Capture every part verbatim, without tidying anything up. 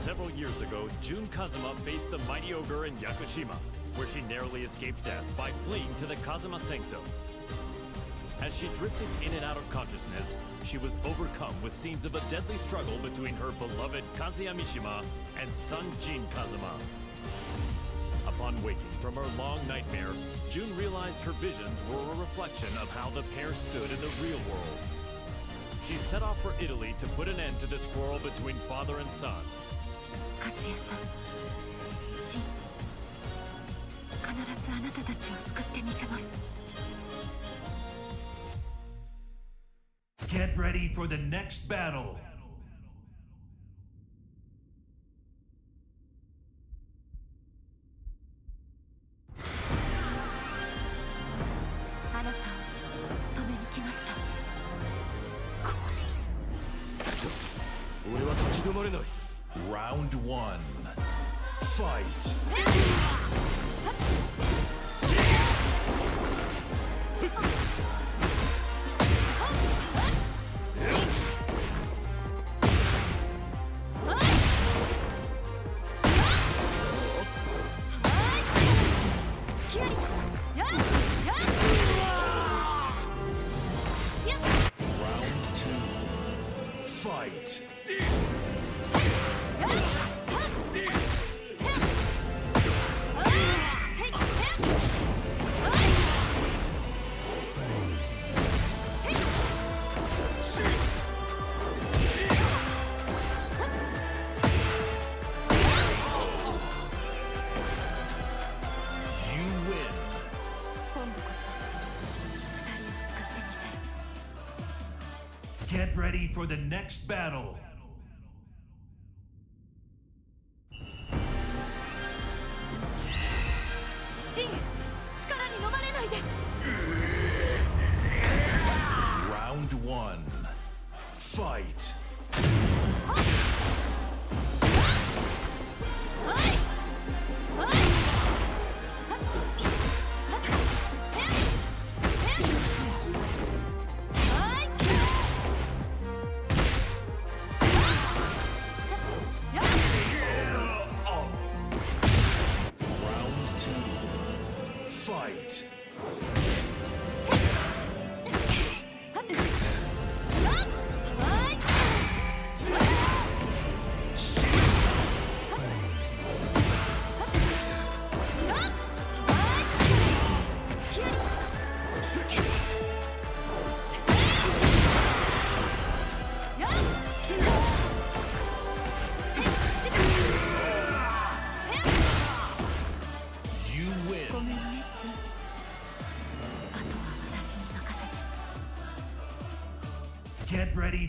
Several years ago, Jun Kazama faced the mighty ogre in Yakushima, where she narrowly escaped death by fleeing to the Kazuma Sanctum. As she drifted in and out of consciousness, she was overcome with scenes of a deadly struggle between her beloved Kazuya Mishima and son Jun Kazama. Upon waking from her long nightmare, Jun realized her visions were a reflection of how the pair stood in the real world. She set off for Italy to put an end to this quarrel between father and son. Kazuya-san, Jun, I will definitely save you. Get ready for the next battle! Round one. Fight! Get ready for the next battle! Round one. Fight! Get ready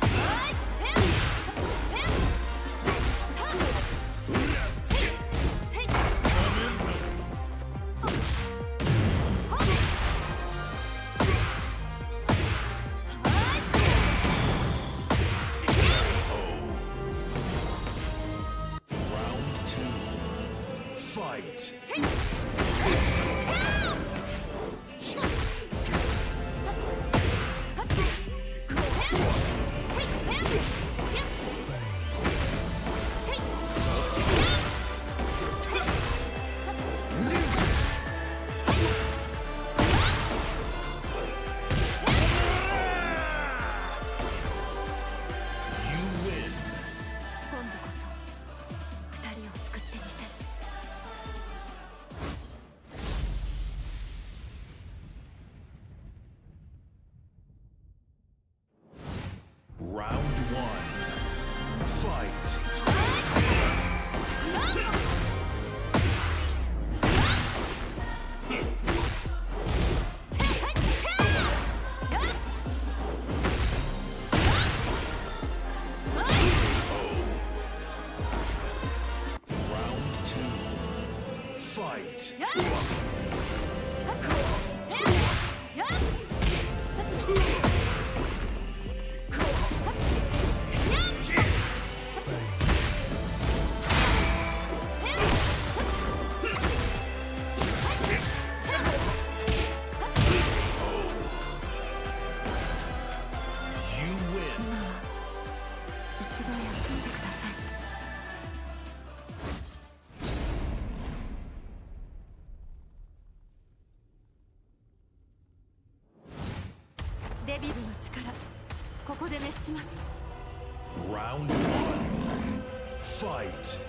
Fight! デビルの力、ここで滅します。ラウンドワン、ファイト。